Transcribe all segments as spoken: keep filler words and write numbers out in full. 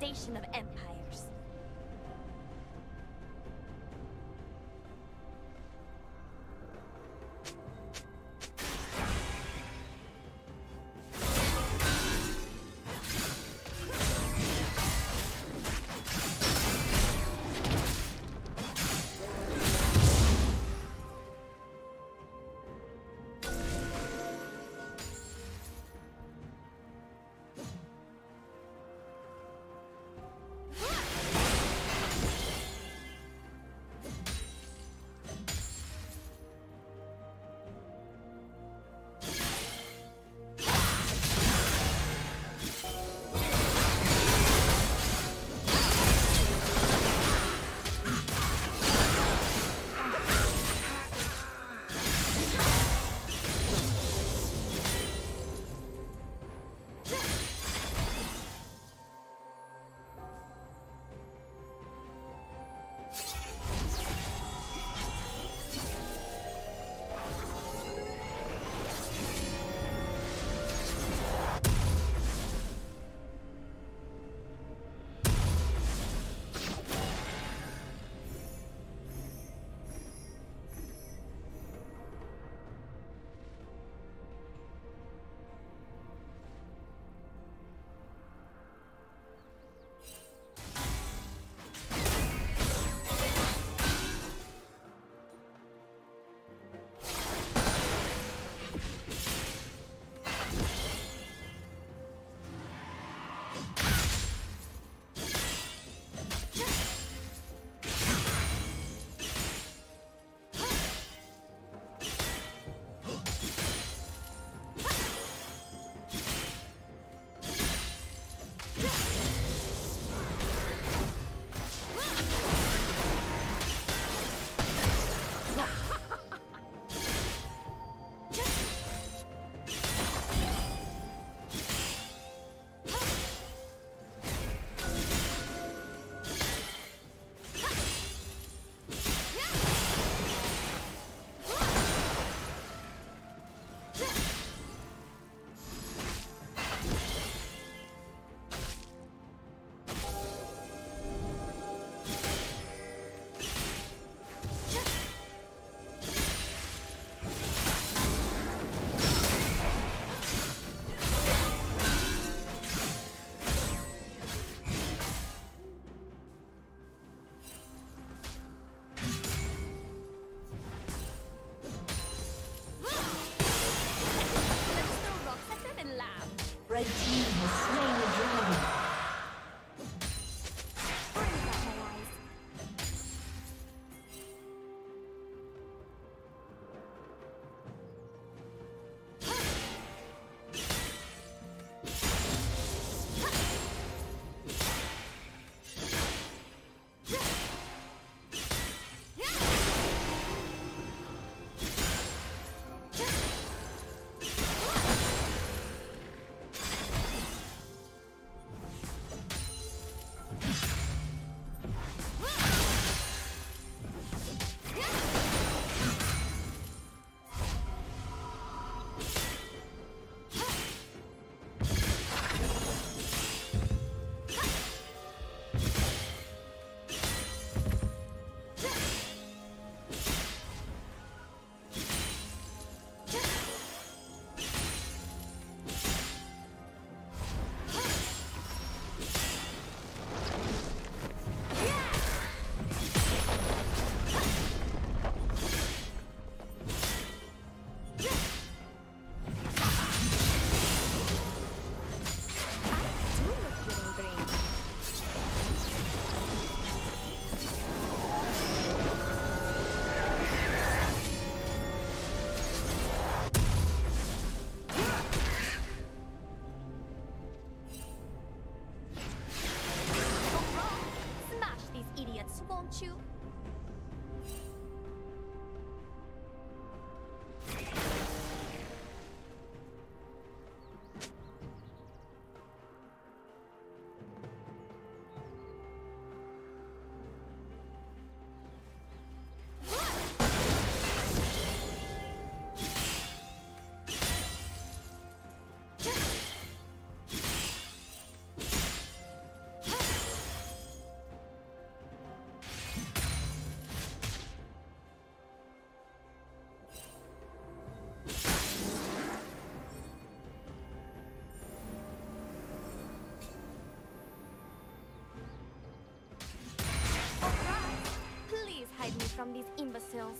foundation of empires. from these imbeciles.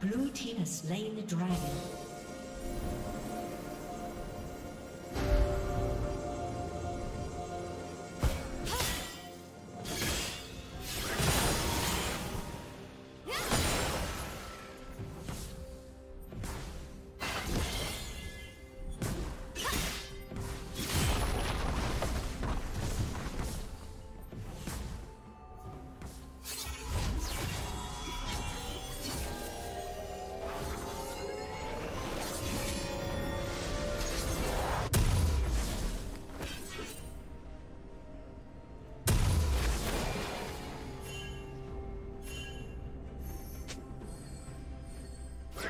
Blue team has slain the dragon. Ha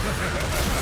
ha ha ha!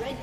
Red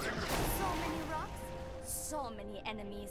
So many rocks, so many enemies.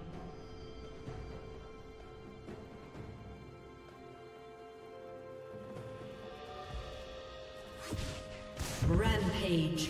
Rampage.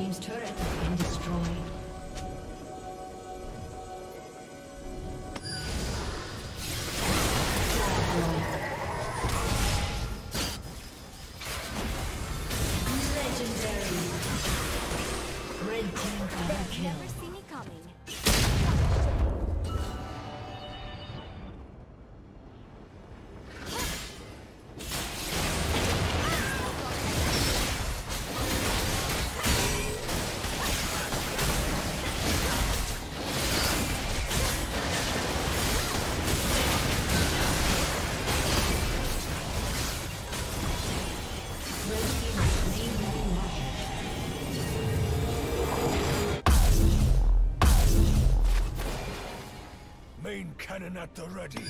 Team's turret has been destroyed. Main cannon at the ready.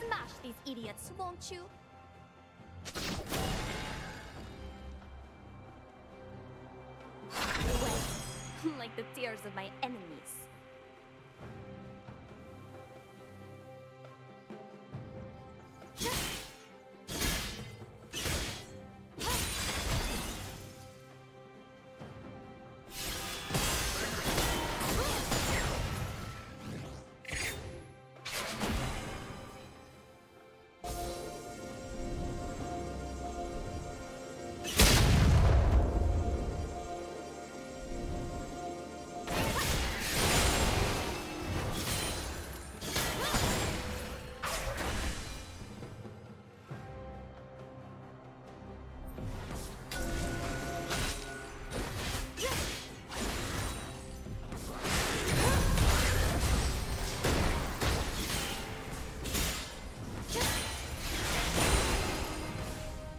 Smash these idiots, won't you? Well, like the tears of my enemies.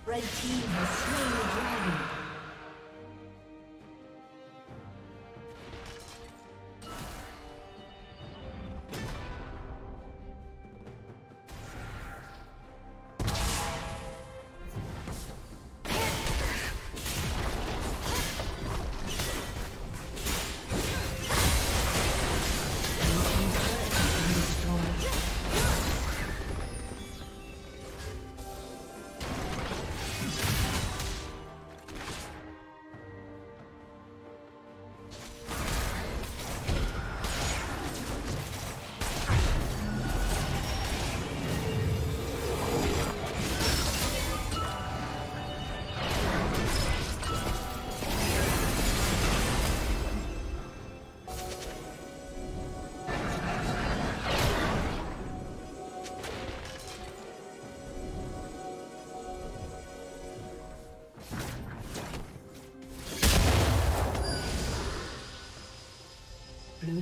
The team has slain the dragon. Blue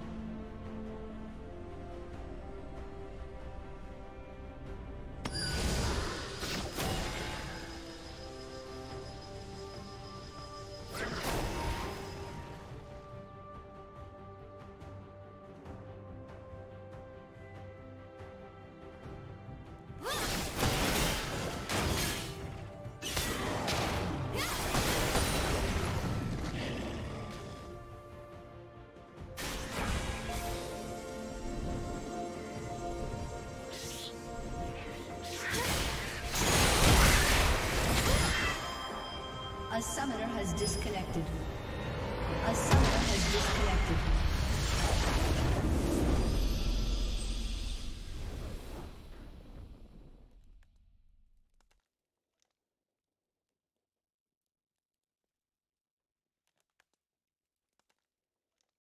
A summoner has disconnected. A summoner has disconnected.